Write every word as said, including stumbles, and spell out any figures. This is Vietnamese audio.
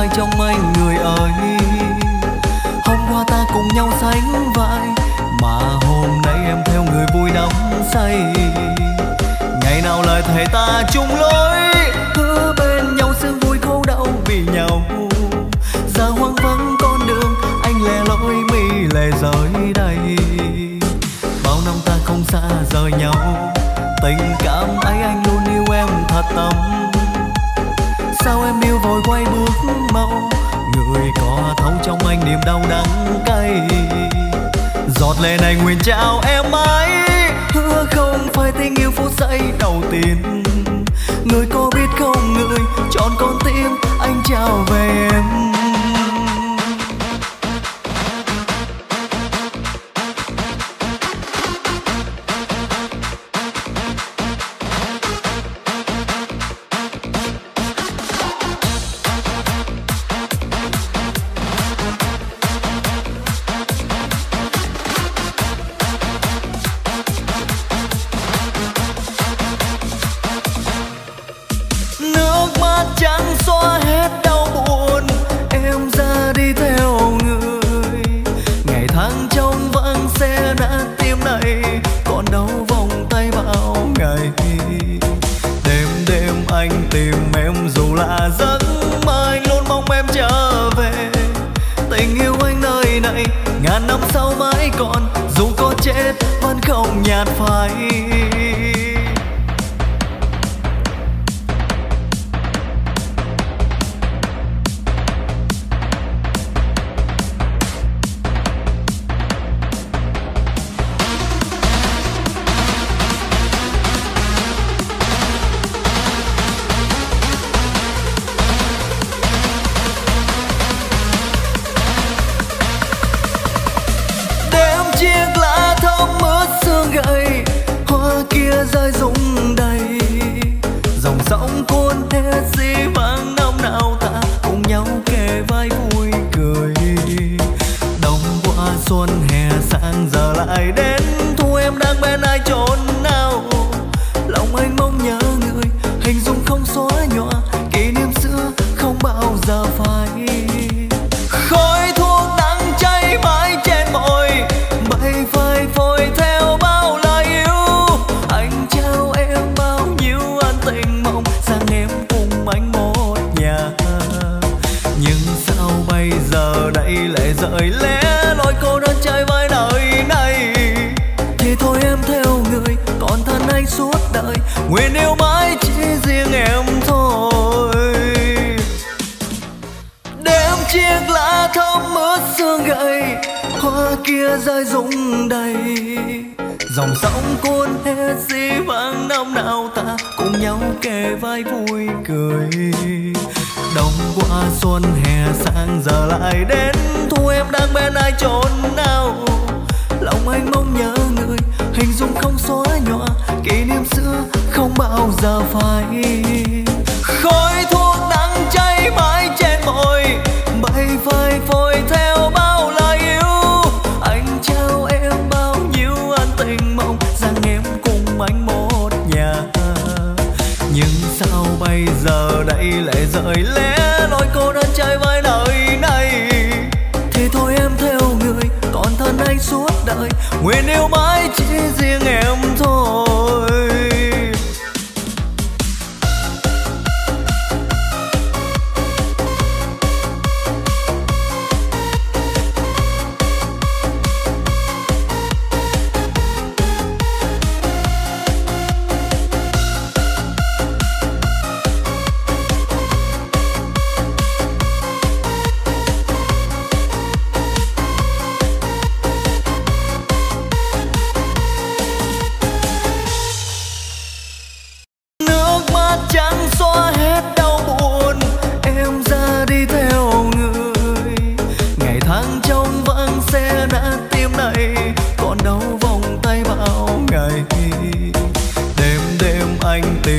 ai trong anh người ơi. Hôm qua ta cùng nhau sánh vai, mà hôm nay em theo người vui đắm say. Ngày nào lại thấy ta chung lối, hứa bên nhau sẽ vui khổ đau vì nhau. Giờ hoang vắng con đường, anh lẻ loi mi lẻ rơi đây. Bao năm ta không xa rời nhau, tình cảm ấy anh luôn yêu em thật tâm. Sao em yêu vội quay bước mau, người có thấu trong anh niềm đau đắng cay. Giọt lệ này nguyện trao em mãi, hứa không phải tình yêu phút giây đầu tiên. Người có biết không, người chọn con tim anh trao về em. Nguyện yêu mãi chỉ riêng em thôi.